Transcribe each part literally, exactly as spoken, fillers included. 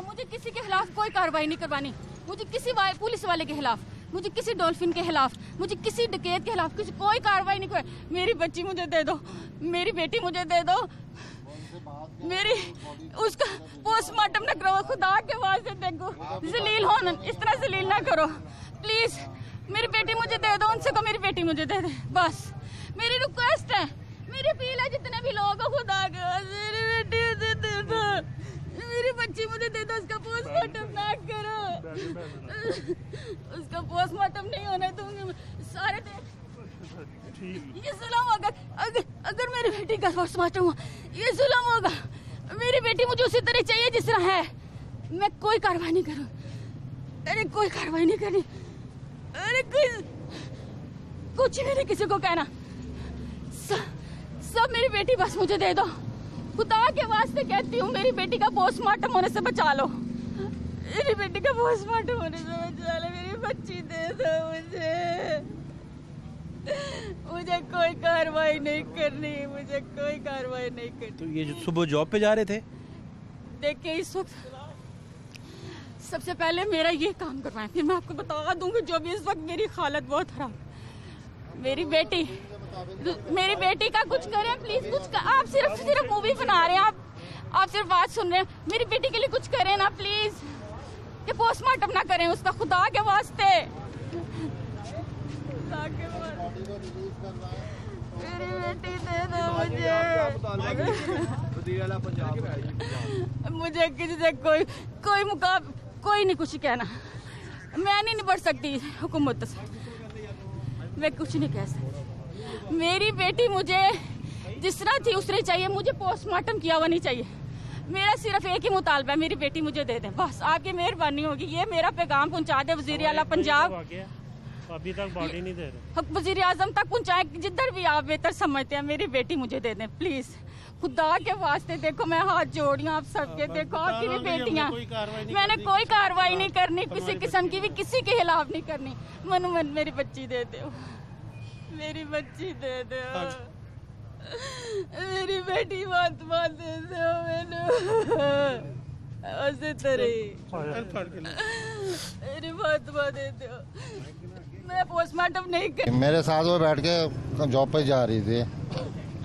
हूँ, मुझे किसी के खिलाफ कोई कार्रवाई नहीं करवानी, मुझे किसी पुलिस वाले के खिलाफ, मुझे किसी डॉल्फिन के खिलाफ, मुझे किसी डकैत के खिलाफ किसी कोई कार्रवाई नहीं करवाई। मेरी बच्ची मुझे दे दो, मेरी बेटी मुझे दे दो, मेरी उसका पोस्टमार्टम न करो, खुदा के वास्ते देखो, जलील होना इस तरह जलील ना करो प्लीज। मेरी बेटी मुझे दे दो, उनसे को मेरी बेटी मुझे दे दे, बस मेरी रिक्वेस्ट है, मेरी अपील है जितने भी लोग हो, खुदा के वास्ते मेरी बेटी मुझे दे दो, मेरी बच्ची मुझे दे दो, उसका पोस्टमार्टम ना करो, उसका पोस्टमार्टम नहीं होने दूंगी। सारे ये जुल्म होगा अगर, अगर मेरी बेटी का पोस्टमार्टम हुआ, ये जुल्म होगा। मेरी बेटी मुझे उसी तरह चाहिए जिस तरह है, मैं कोई कार्रवाई नहीं करूँ, अरे कोई कार्रवाई नहीं करनी, अरे कुछ कुछ नहीं किसी को कहना, सब सब मेरी बेटी बस मुझे दे दो, खुदा के वास्ते कहती हूँ मेरी बेटी का पोस्टमार्टम होने से बचा लो, मेरी बेटी का पोस्टमार्टम होने से बचा लो, मेरी बच्ची दे दो मुझे, मुझे कोई कार्रवाई नहीं करनी, मुझे कोई कार्रवाई नहीं करनी। तो ये सुबह जॉब पे जा रहे थे? देखिए इस वक्त सबसे पहले मेरा ये काम करवाएं, फिर मैं आपको बता दूंगी जो भी। इस वक्त मेरी हालत बहुत खराब, मेरी बेटी मेरी बेटी का कुछ करें प्लीज, कुछ कर, आप सिर्फ सिर्फ मूवी बना रहे हैं, आप आप सिर्फ बात सुन रहे हैं, मेरी बेटी के लिए कुछ करें ना प्लीज, ये पोस्टमार्टम ना करें उसका, खुदा के वास्ते मेरी बेटी दे दो मुझे, मुझे किसी से कोई कोई मुकाब कोई नहीं कुछ कहना, मैं नहीं निपट सकती हुकूमत से, मैं कुछ नहीं कह सकती। मेरी बेटी मुझे जिस तरह थी उस तरह चाहिए, मुझे पोस्टमार्टम किया हुआ नहीं चाहिए, मेरा सिर्फ एक ही मुतालबा है, मेरी बेटी मुझे दे दें बस, आपकी मेहरबानी होगी। ये मेरा पैगाम पहुँचा दे वज़ीर आला पंजाब, अभी तक बॉडी नहीं दे रहे, वजीर आजम तक पहुँचाए, जिधर भी आप बेहतर समझते हैं, मेरी बेटी मुझे दे दें प्लीज, खुदा के वास्ते। देखो मैं हाथ जोड़ी आप सबके, देखो आपकी भी बेटियां, मैंने कोई कार्रवाई नहीं करनी किसी किस्म की भी, किसी के खिलाफ नहीं करनी, मन मन मेरी बच्ची दे दो, मेरी बच्ची दे दो, मेरी बेटी बात बात दे दो मैंने, उसी तरह बात बात दे दो। मैं पोस्टमार्टम नहीं कर, मेरे साथ वो बैठ के जॉब पे जा रही थी,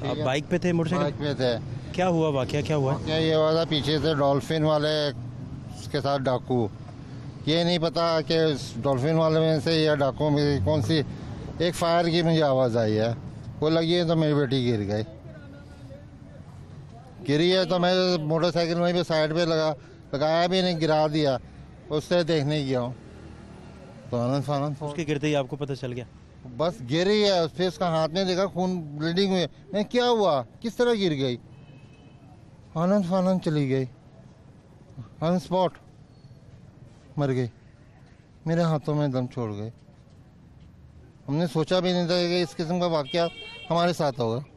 आप बाइक पे थे? मोटरसाइकिल पे थे। क्या हुआ वाकया, क्या हुआ? क्या ये हुआ था पीछे से डॉल्फिन वाले के साथ डाकू, ये नहीं पता कि डॉल्फिन वाले में से या डाकू में कौन सी, एक फायर की मुझे आवाज़ आई है, वो लगी है तो मेरी बेटी गिर गई, गिरी है तो मैं मोटरसाइकिल वहीं पर साइड पर लगा लगाया भी नहीं, गिरा दिया, उससे देखने गया हूँ तो आनंद फानंद उसके गिरते ही आपको पता चल गया, बस गिरी है, फिर उसका हाथ में देखा खून ब्लीडिंग हुई, मैं क्या हुआ किस तरह गिर गई, आनंद फानंद चली गई, ऑन स्पॉट मर गई, मेरे हाथों में दम छोड़ गई, हमने सोचा भी नहीं था कि इस किस्म का वाकया हमारे साथ होगा।